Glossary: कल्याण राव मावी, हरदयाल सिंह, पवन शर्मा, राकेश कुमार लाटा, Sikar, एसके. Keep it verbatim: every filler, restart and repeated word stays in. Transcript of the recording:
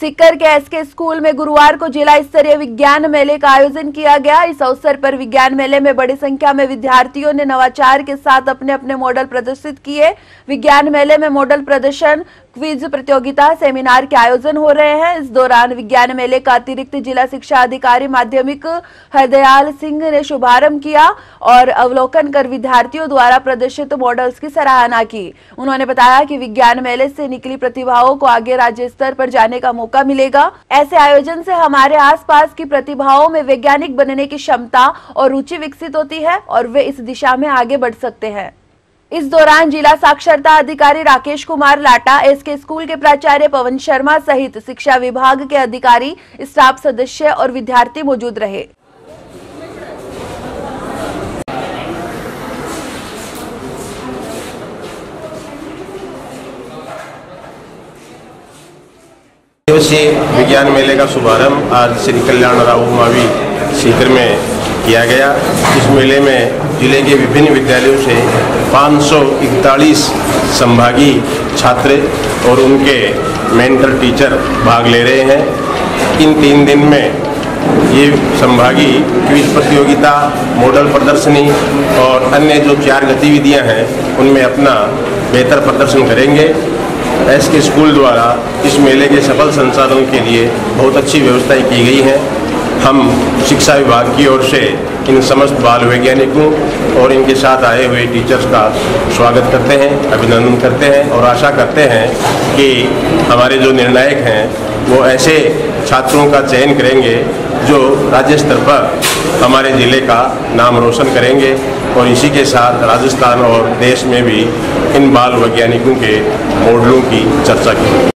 सीकर के एसके school में गुरुवार को जिला स्तरीय विज्ञान मेले का आयोजन किया गया। इस अवसर पर विज्ञान मेले में बड़ी संख्या में विद्यार्थियों ने नवाचार के साथ अपने अपने मॉडल प्रदर्शित किए। विज्ञान मेले में मॉडल प्रदर्शन, क्विज प्रतियोगिता, सेमिनार के आयोजन हो रहे हैं। इस दौरान विज्ञान मेले का अतिरिक्त जिला शिक्षा अधिकारी माध्यमिक हरदयाल सिंह ने शुभारंभ किया और अवलोकन कर विद्यार्थियों द्वारा प्रदर्शित मॉडल्स की सराहना की। उन्होंने बताया कि विज्ञान मेले से निकली प्रतिभाओं को आगे राज्य स्तर पर जाने का मौका मिलेगा। ऐसे आयोजन से हमारे आसपास की प्रतिभाओं में वैज्ञानिक बनने की क्षमता और रुचि विकसित होती है और वे इस दिशा में आगे बढ़ सकते हैं। इस दौरान जिला साक्षरता अधिकारी राकेश कुमार लाटा, एसके स्कूल के प्राचार्य पवन शर्मा सहित शिक्षा विभाग के अधिकारी, स्टाफ सदस्य और विद्यार्थी मौजूद रहे। विज्ञान मेले का शुभारंभ आज श्री कल्याण राव मावी सीकर में किया गया। इस मेले में जिले के विभिन्न विद्यालयों से पाँच सौ इकतालीस संभागी छात्र और उनके मेंटर टीचर भाग ले रहे हैं। इन तीन दिन में ये संभागी क्विज प्रतियोगिता, मॉडल प्रदर्शनी और अन्य जो चार गतिविधियां हैं उनमें अपना बेहतर प्रदर्शन करेंगे। एसके स्कूल द्वारा इस मेले के सफल संचालन के लिए बहुत अच्छी व्यवस्थाएं की गई हैं। हम शिक्षा विभाग की ओर से इन समस्त बाल वैज्ञानिकों और इनके साथ आए हुए टीचर्स का स्वागत करते हैं, अभिनंदन करते हैं और आशा करते हैं कि हमारे जो निर्णायक हैं वो ऐसे छात्रों का चयन करेंगे जो राज्य स्तर पर हमारे ज़िले का नाम रोशन करेंगे और इसी के साथ राजस्थान और देश में भी इन बाल वैज्ञानिकों के मॉडलों की चर्चा की।